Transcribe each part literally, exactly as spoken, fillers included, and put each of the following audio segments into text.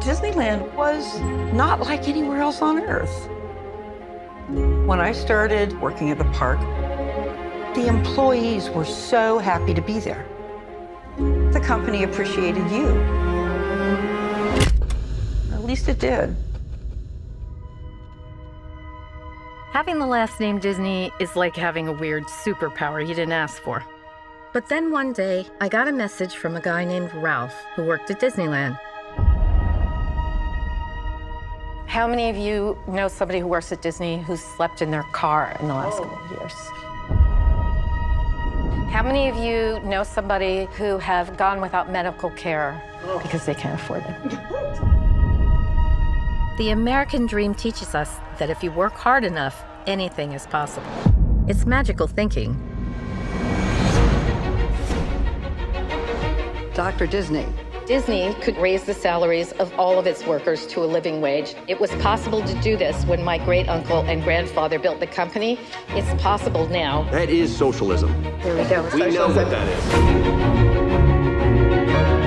Disneyland was not like anywhere else on Earth. When I started working at the park, the employees were so happy to be there. The company appreciated you. At least it did. Having the last name Disney is like having a weird superpower you didn't ask for. But then one day, I got a message from a guy named Ralph who worked at Disneyland. How many of you know somebody who works at Disney who slept in their car in the last oh. couple of years? How many of you know somebody who have gone without medical care because they can't afford it? The American Dream teaches us that if you work hard enough, anything is possible. It's magical thinking. Doctor Disney. Disney could raise the salaries of all of its workers to a living wage. It was possible to do this when my great-uncle and grandfather built the company. It's possible now. That is socialism. There we go. We socialism. know what that is.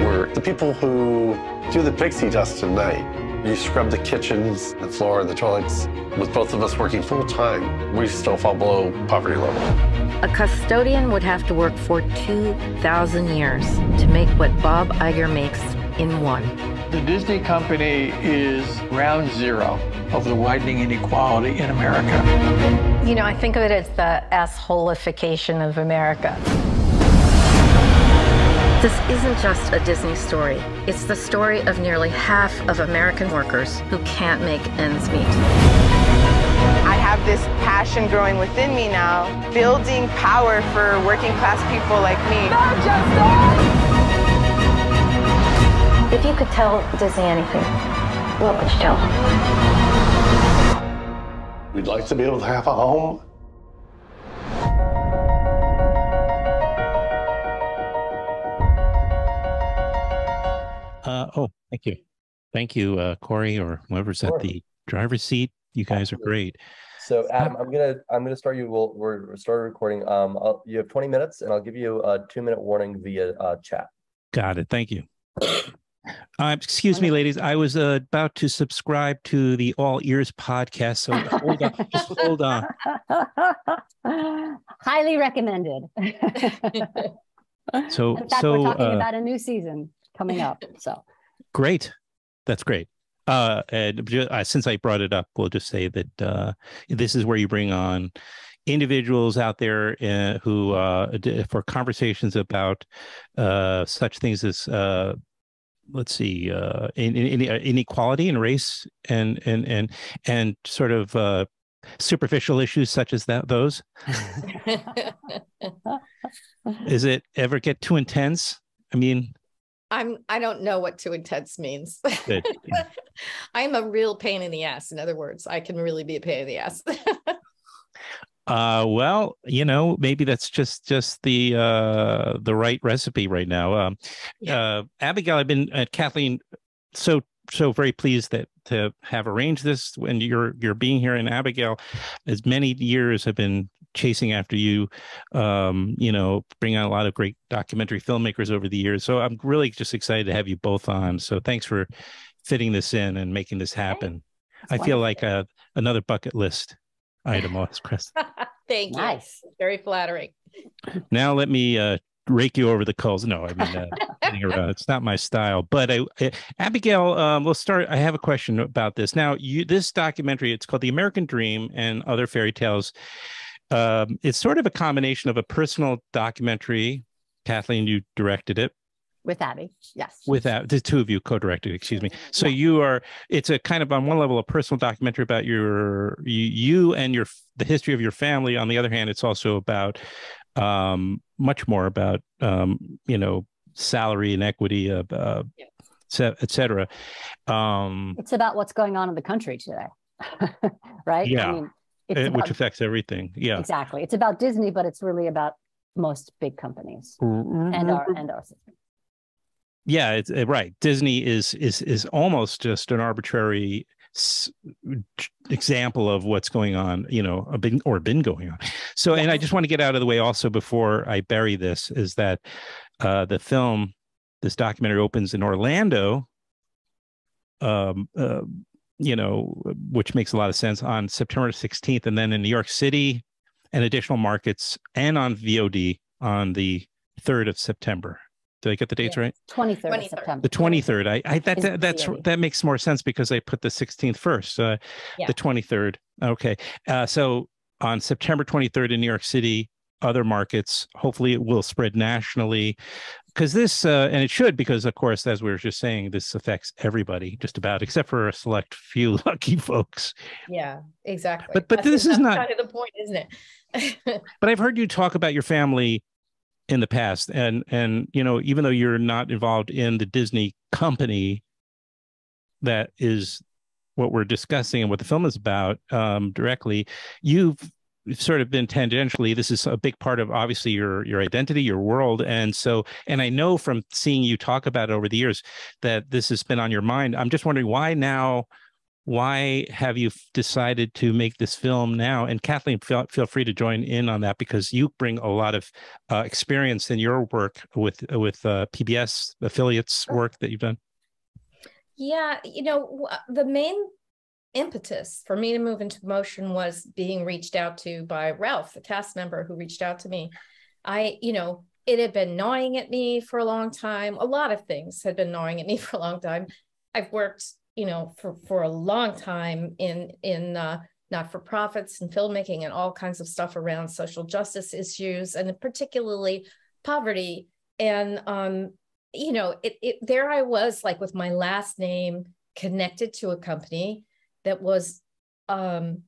We're the people who do the pixie dust at night. You scrub the kitchens, the floor, the toilets. With both of us working full-time, we still fall below poverty level. A custodian would have to work for two thousand years to make what Bob Iger makes in one. The Disney company is ground zero of the widening inequality in America. You know, I think of it as the assholification of America. This isn't just a Disney story. It's the story of nearly half of American workers who can't make ends meet. I have this passion growing within me now, building power for working class people like me. Not just us! If you could tell Disney anything, what would you tell them? We'd like to be able to have a home. Uh, oh, thank you. Thank you, uh, Corey, or whoever's at the driver's seat. You guys are great. So Adam, I'm gonna I'm gonna start you. We'll we're start recording. Um, I'll, you have twenty minutes, and I'll give you a two minute warning via uh, chat. Got it. Thank you. Uh, excuse me, ladies. I was uh, about to subscribe to the All Ears podcast, so hold on. Just hold on. Highly recommended. so In fact, so we're talking uh, about a new season coming up. So great. That's great. Uh, and uh, since I brought it up, we'll just say that uh, this is where you bring on individuals out there uh, who uh, for conversations about uh, such things as, uh, let's see, uh, in, in, in inequality and race and and and and sort of uh, superficial issues such as that. Those is it ever get too intense? I mean. I'm, I don't know what too intense means. I'm a real pain in the ass. In other words, I can really be a pain in the ass. uh, well, you know, maybe that's just just the uh, the right recipe right now. Um, yeah. uh, Abigail, I've been uh, Kathleen, so so very pleased that to have arranged this when you're you're being here. And Abigail, as many years have been chasing after you, um, you know, bring on a lot of great documentary filmmakers over the years. So I'm really just excited to have you both on. So thanks for fitting this in and making this happen. That's I wonderful. feel like a, another bucket list item on this, Chris. Thank nice. you. Nice. Very flattering. Now let me uh, rake you over the coals. No, I mean, uh, it's not my style. But I, I, Abigail, um, we'll start. I have a question about this. Now, you, this documentary, it's called The American Dream and Other Fairy Tales. Um, it's sort of a combination of a personal documentary. Kathleen, you directed it. With Abby, yes. With Abby, the two of you co-directed, excuse me. So yeah. you are, it's a kind of on one level a personal documentary about your, you, you and your, the history of your family. On the other hand, it's also about um, much more about, um, you know, salary inequity, uh, uh, yeah. et cetera. Um, it's about what's going on in the country today, right? Yeah. I mean, It's which about, affects everything. Yeah, exactly. It's about Disney, but it's really about most big companies and our and our system. Yeah, it's right. Disney is is is almost just an arbitrary s- example of what's going on, you know, been, or been going on. So, and I just want to get out of the way also before I bury this, is that uh, the film, this documentary opens in Orlando, um, uh, you know, which makes a lot of sense, on September sixteenth, and then in New York City and additional markets, and on V O D on the third of September. Did I get the dates yeah. right? twenty-third of September. The twenty-third. I, I that, that that's V O D. That makes more sense because I put the sixteenth first. Uh, yeah. The twenty-third. Okay. Uh, so on September twenty-third in New York City, other markets. Hopefully, it will spread nationally, because this uh, and it should, because of course, as we were just saying, this affects everybody just about, except for a select few lucky folks. Yeah, exactly. But but that's, this that's is not kind of the point, isn't it? But I've heard you talk about your family in the past, and and you know, even though you're not involved in the Disney company that is what we're discussing and what the film is about um directly, you've sort of been tangentially, this is a big part of obviously your your identity, your world. And so, and I know from seeing you talk about it over the years that this has been on your mind. I'm just wondering why now. Why have you decided to make this film now? And Kathleen, feel, feel free to join in on that, because you bring a lot of uh, experience in your work with with uh, P B S affiliates work that you've done. Yeah, you know, the main impetus for me to move into motion was being reached out to by Ralph, the cast member who reached out to me. I, you know, it had been gnawing at me for a long time. A lot of things had been gnawing at me for a long time. I've worked, you know, for, for a long time in, in uh, not-for-profits and filmmaking and all kinds of stuff around social justice issues, and particularly poverty. And, um, you know, it, it there I was, like, with my last name connected to a company that was um,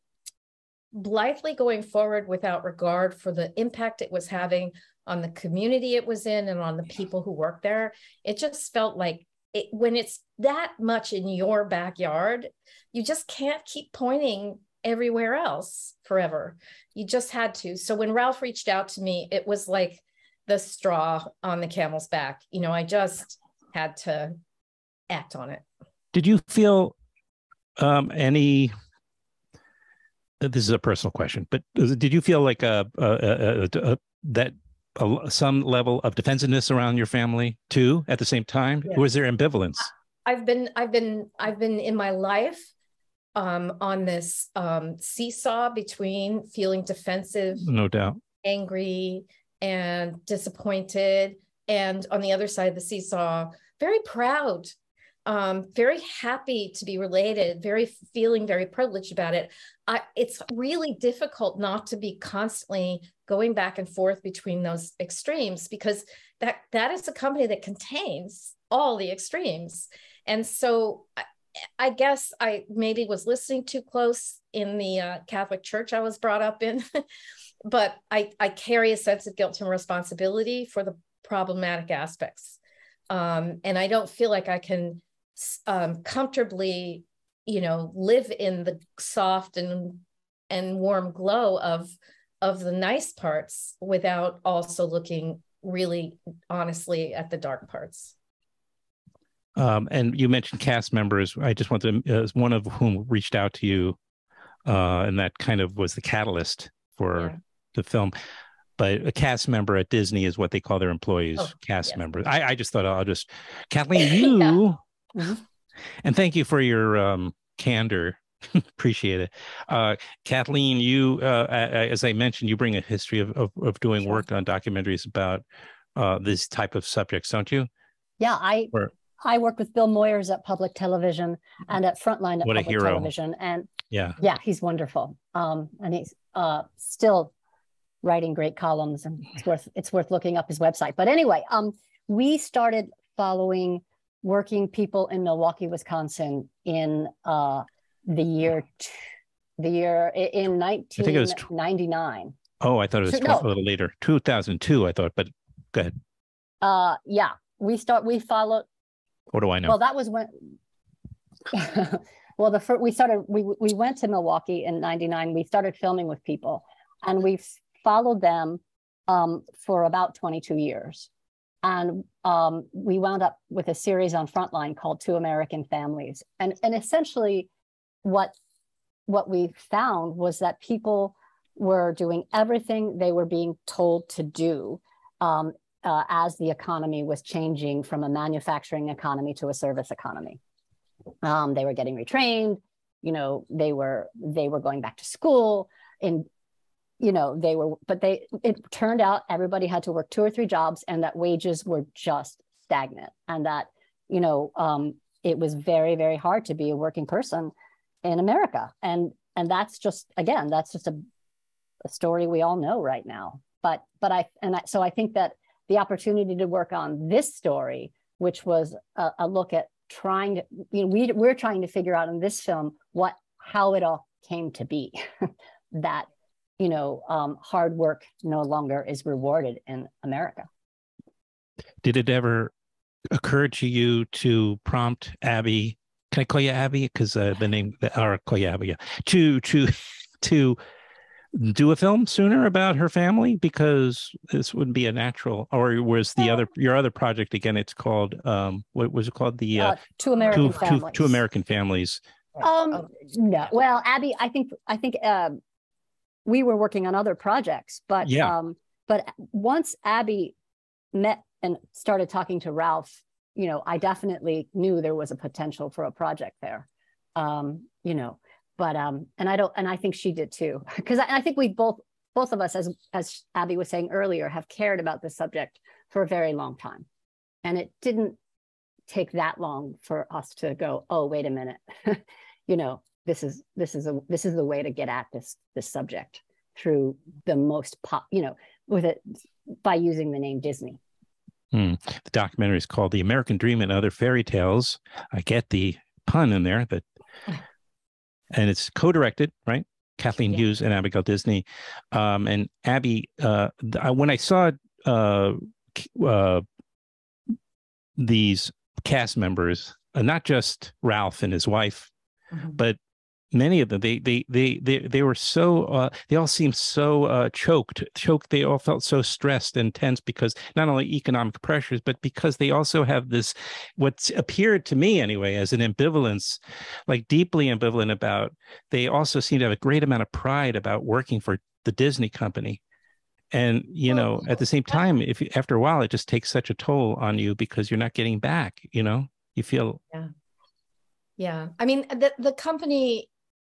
blithely going forward without regard for the impact it was having on the community it was in and on the people who worked there. It just felt like, It, when it's that much in your backyard, you just can't keep pointing everywhere else forever. You just had to. So when Ralph reached out to me, it was like the straw on the camel's back. You know, I just had to act on it. Did you feel um, any, this is a personal question, but did you feel like a, a, a, a, that A, some level of defensiveness around your family too at the same time? Yes. Was there ambivalence? I've been I've been I've been in my life um on this um seesaw between feeling defensive, no doubt, angry and disappointed, and on the other side of the seesaw, very proud, um very happy to be related, very feeling very privileged about it. I, it's really difficult not to be constantly going back and forth between those extremes, because that that is a company that contains all the extremes. And so I, I guess I maybe was listening too close in the uh, Catholic church I was brought up in, but I, I carry a sense of guilt and responsibility for the problematic aspects. Um, and I don't feel like I can um, comfortably, you know, live in the soft and and warm glow of of the nice parts without also looking really honestly at the dark parts. Um, and you mentioned cast members. I just wanted to, uh, one of whom reached out to you, uh, and that kind of was the catalyst for yeah. the film. But a cast member at Disney is what they call their employees, oh, cast yeah. members. I, I just thought I'll just, Kathleen, you. yeah. mm-hmm. And thank you for your um, candor. Appreciate it. Uh, Kathleen, you, uh, as I mentioned, you bring a history of, of, of doing work on documentaries about uh, this type of subjects, don't you? Yeah, I or, I worked with Bill Moyers at Public Television and at Frontline at what Public a hero. Television. And yeah, yeah, he's wonderful. Um, and he's uh, still writing great columns, and it's worth, it's worth looking up his website. But anyway, um, we started following working people in Milwaukee, Wisconsin in uh, the year, t- the year in nineteen ninety-nine. Tw- oh, I thought it was so, tw- no. a little later, two thousand two, I thought, but go ahead. Uh, yeah, we start, we followed. What do I know? Well, that was when, well, the first, we started, we, we went to Milwaukee in ninety-nine, we started filming with people, and we followed them um, for about twenty-two years. And um, we wound up with a series on Frontline called Two American Families. And, and essentially what, what we found was that people were doing everything they were being told to do um, uh, as the economy was changing from a manufacturing economy to a service economy. Um, they were getting retrained, you know, they were, they were going back to school and, you know, they were, but they, it turned out everybody had to work two or three jobs and that wages were just stagnant and that, you know, um, it was very, very hard to be a working person in America. And, and that's just, again, that's just a, a story we all know right now. But, but I, and I, so I think that the opportunity to work on this story, which was a, a look at trying to, you know, we, we're trying to figure out in this film what, how it all came to be that, you know, um, hard work no longer is rewarded in America. Did it ever occur to you to prompt Abby? Can I call you Abby? Because uh, the name, or call you Abby, yeah. to, to, to do a film sooner about her family, because this wouldn't be a natural, or was the other, your other project, again, it's called, um, what was it called? The uh, uh, Two American two, Families. Two, two American Families. Um, oh. No, well, Abby, I think, I think uh, we were working on other projects, but, yeah. um, but once Abby met and started talking to Ralph, you know, I definitely knew there was a potential for a project there, um, you know. But, um, and I don't, and I think she did too, because I, I think we both, both of us, as, as Abby was saying earlier, have cared about this subject for a very long time. And it didn't take that long for us to go, oh, wait a minute, you know, this is, this is a, this is the way to get at this, this subject through the most pop, you know, with it, by using the name Disney. Hmm. The documentary is called The American Dream and Other Fairy Tales. I get the pun in there, but... And it's co-directed, right? Kathleen yeah. Hughes and Abigail Disney. Um, and Abby, uh, I, when I saw uh, uh, these cast members, uh, not just Ralph and his wife, mm-hmm. but many of them, they they they they they were so uh, they all seemed so uh, choked, choked. They all felt so stressed and tense because not only economic pressures, but because they also have this, what appeared to me anyway, as an ambivalence, like deeply ambivalent about. They also seem to have a great amount of pride about working for the Disney company, and you know, at the same time, if you, after a while, it just takes such a toll on you because you're not getting back. You know, you feel. Yeah. Yeah, I mean, the the company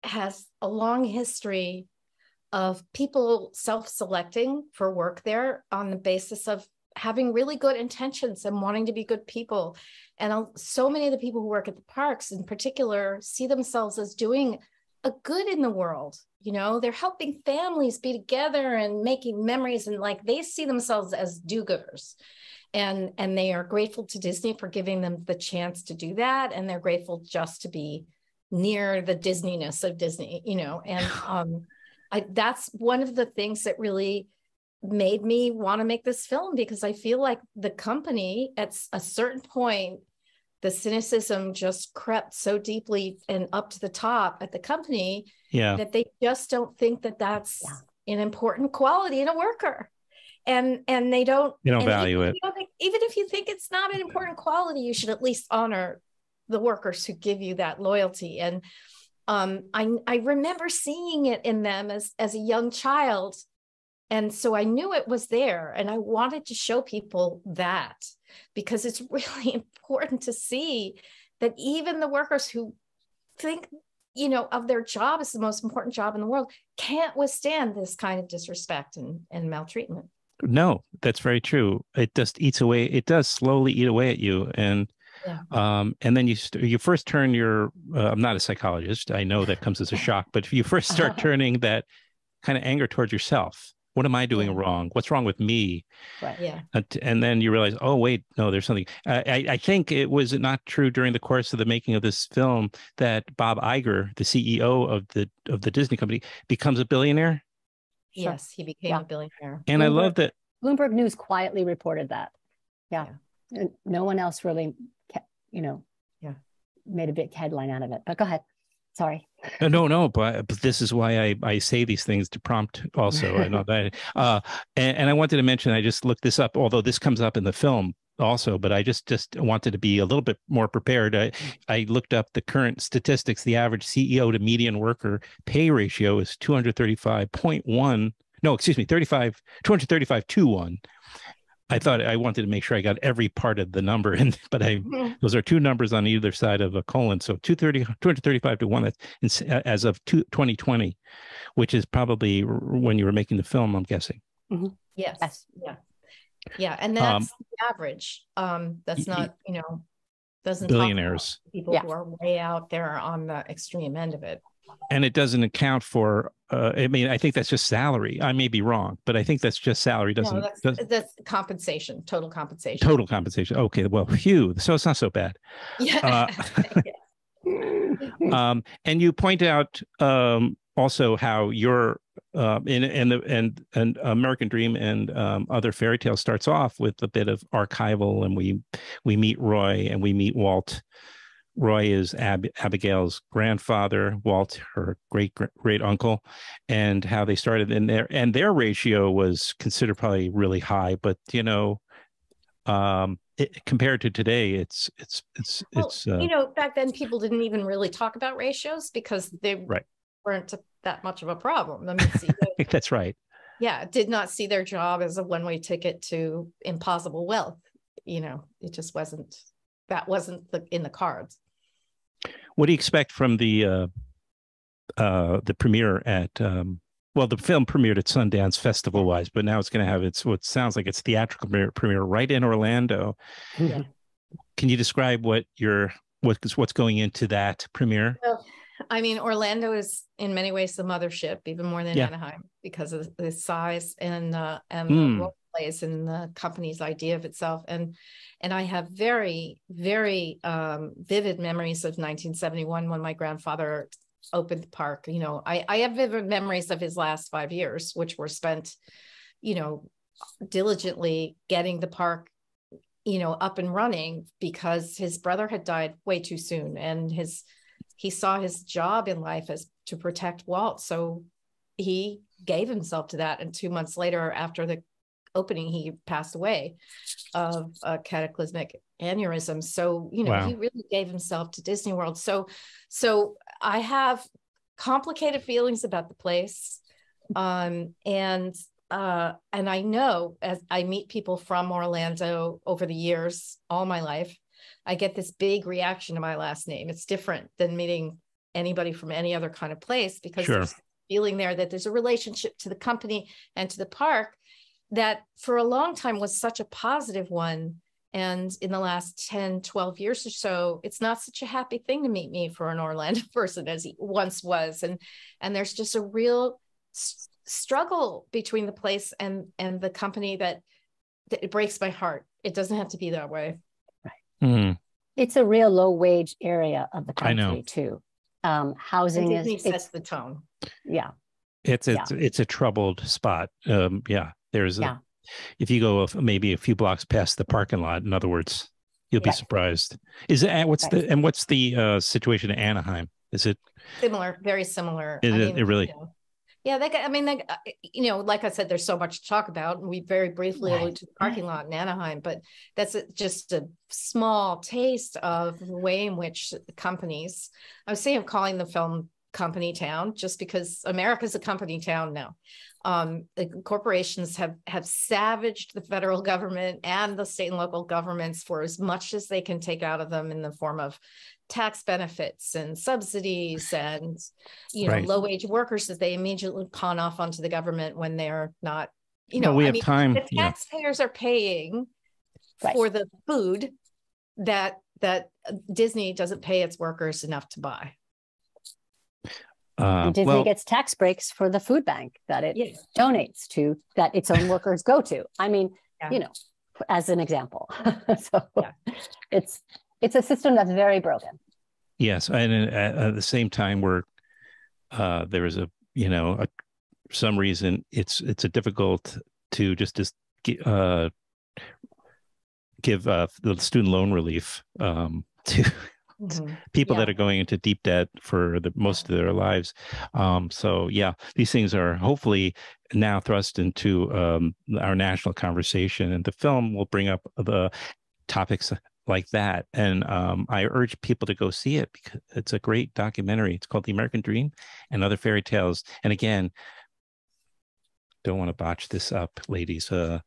has a long history of people self-selecting for work there on the basis of having really good intentions and wanting to be good people. And so many of the people who work at the parks in particular see themselves as doing a good in the world. You know, they're helping families be together and making memories, and like they see themselves as do-gooders. And, and they are grateful to Disney for giving them the chance to do that. And they're grateful just to be near the Disneyness of Disney, you know, and um, I, that's one of the things that really made me want to make this film, because I feel like the company at a certain point, the cynicism just crept so deeply and up to the top at the company yeah. that they just don't think that that's yeah. an important quality in a worker. And, and they don't, you don't value even, it. You don't think, even if you think it's not an important quality, you should at least honor the workers who give you that loyalty. And um, I, I remember seeing it in them as, as a young child. And so I knew it was there. And I wanted to show people that, because it's really important to see that even the workers who think, you know, of their job as the most important job in the world can't withstand this kind of disrespect and, and maltreatment. No, that's very true. It just eats away. It does slowly eat away at you. And Yeah. Um, and then you you first turn your, uh, I'm not a psychologist, I know that comes as a shock, but if you first start turning that kind of anger towards yourself, what am I doing yeah. wrong? What's wrong with me? Right. Yeah. And then you realize, oh, wait, no, there's something. I, I think it was not true during the course of the making of this film that Bob Iger, the C E O of the of the Disney company, becomes a billionaire. Yes, sure. He became yeah. a billionaire. And Bloomberg, I love that. Bloomberg News quietly reported that. Yeah. yeah. No one else really... you know, yeah, made a big headline out of it, but go ahead. Sorry. No, no, but, but this is why I, I say these things to prompt also. I know that. Uh, and, and I wanted to mention, I just looked this up, although this comes up in the film also, but I just, just wanted to be a little bit more prepared. I, I looked up the current statistics. The average C E O to median worker pay ratio is two thirty-five point one. No, excuse me, thirty-five, two thirty-five to one. I thought I wanted to make sure I got every part of the number, and but I mm-hmm. those are two numbers on either side of a colon. So two thirty, two thirty-five to one, that's as of twenty twenty, which is probably when you were making the film, I'm guessing. Mm-hmm. Yes. yes. Yeah. Yeah. And that's um, the average. Um, that's not, you know, doesn't billionaires people yeah. who are way out there on the extreme end of it. And it doesn't account for, uh, I mean, I think that's just salary. I may be wrong, but I think that's just salary. Doesn't, no, that's, doesn't that's compensation, total compensation. Total compensation. Okay, well, phew, so it's not so bad. Yeah. Uh, um, and you point out um, also how your, uh, in, in the, and, and American Dream and um, Other Fairy Tales starts off with a bit of archival, and we, we meet Roy and we meet Walt. Roy is Ab Abigail's grandfather, Walt, her great great uncle, and how they started in there. And their ratio was considered probably really high, but you know, um, it, compared to today, it's it's it's well, it's uh, you know, back then people didn't even really talk about ratios because they right. weren't that much of a problem. I mean, see, they, that's right. Yeah, did not see their job as a one way ticket to impossible wealth. You know, it just wasn't that wasn't the, in the cards. What do you expect from the uh, uh, the premiere at, um, well, the film premiered at Sundance festival-wise, but now it's going to have its what sounds like its theatrical premiere right in Orlando. Yeah. Can you describe what your what's what's going into that premiere? Well, I mean, Orlando is in many ways the mothership, even more than yeah. Anaheim, because of the size and uh, and mm. the plays in the company's idea of itself. And and I have very, very um, vivid memories of nineteen seventy-one when my grandfather opened the park. You know, I, I have vivid memories of his last five years, which were spent, you know, diligently getting the park, you know, up and running, because his brother had died way too soon. And his he saw his job in life as to protect Walt. So he gave himself to that. And two months later, after the opening, he passed away of a cataclysmic aneurysm. So, you know, wow. he really gave himself to Disney World. So, so I have complicated feelings about the place. Um, and, uh, and I know as I meet people from Orlando over the years, all my life, I get this big reaction to my last name. It's different than meeting anybody from any other kind of place, because sure. there's a feeling there that there's a relationship to the company and to the park that for a long time was such a positive one. And in the last ten, twelve years or so, it's not such a happy thing to meet me for an Orlando person as he once was. And, and there's just a real s struggle between the place and, and the company that, that it breaks my heart. It doesn't have to be that way. Right. Mm. It's a real low wage area of the country too. Um, housing is- it sets the tone. Yeah. It's, it's, yeah. it's a troubled spot. Um, yeah. There's yeah. a, if you go maybe a few blocks past the parking lot, in other words, you'll yes. be surprised. Is it, what's right. the and what's the uh, situation in Anaheim? Is it similar? Very similar. Is I it, mean, it really? You know, yeah, they, I mean, they, you know, like I said, there's so much to talk about, and we very briefly right. alluded to the parking lot in Anaheim, but that's a, just a small taste of the way in which companies. I was saying, I'm calling the film company town just because America's a company town now. Um, the corporations have, have savaged the federal government and the state and local governments for as much as they can take out of them in the form of tax benefits and subsidies and, you know, right. low wage workers that they immediately pawn off onto the government when they're not, you know, no, we I have mean, time. The taxpayers yeah. are paying right. for the food that, that Disney doesn't pay its workers enough to buy. Uh, Disney well, gets tax breaks for the food bank that it yes. donates to, that its own workers go to. I mean, yeah. you know, as an example. so yeah. it's it's a system that's very broken. Yes, and uh, at the same time, where uh, there is a you know, a, for some reason it's it's a difficult to just just uh, give uh, the student loan relief um, to mm-hmm. people yeah. that are going into deep debt for the most of their lives. Um, so, yeah, these things are hopefully now thrust into um, our national conversation, and the film will bring up the topics like that. And um, I urge people to go see it because it's a great documentary. It's called The American Dream and Other Fairy Tales. And again, don't want to botch this up, ladies. Uh,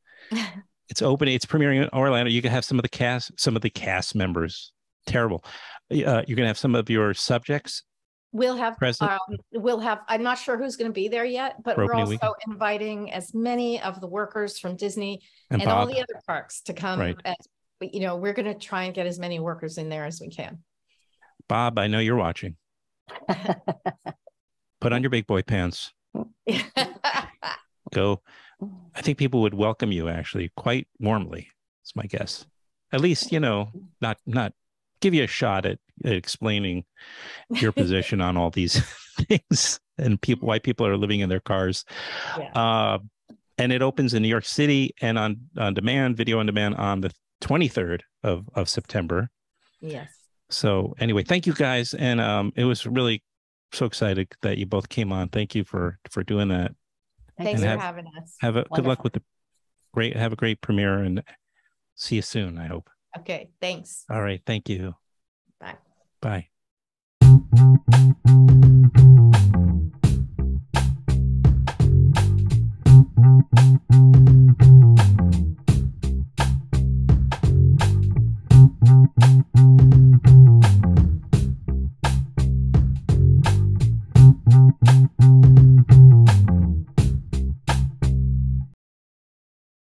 it's open. It's premiering in Orlando. You can have some of the cast, some of the cast members. Terrible. Uh, you're gonna have some of your subjects. We'll have. Um, we'll have. I'm not sure who's going to be there yet, but we're also weekend. inviting as many of the workers from Disney and, and all the other parks to come. Right. As, you know, we're going to try and get as many workers in there as we can. Bob, I know you're watching. Put on your big boy pants. Go. I think people would welcome you actually quite warmly. It's my guess. At least, you know, not not give you a shot at, at explaining your position on all these things and people why people are living in their cars. Yeah. Uh, and it opens in New York City and on on demand, video on demand on the twenty-third of of September. Yes. So anyway, thank you guys, and um, it was really so excited that you both came on. Thank you for for doing that. Thanks for have, having us. Have a Wonderful. good luck with the great, have a great premiere, and see you soon, I hope. Okay, thanks. All right, thank you. Bye. Bye.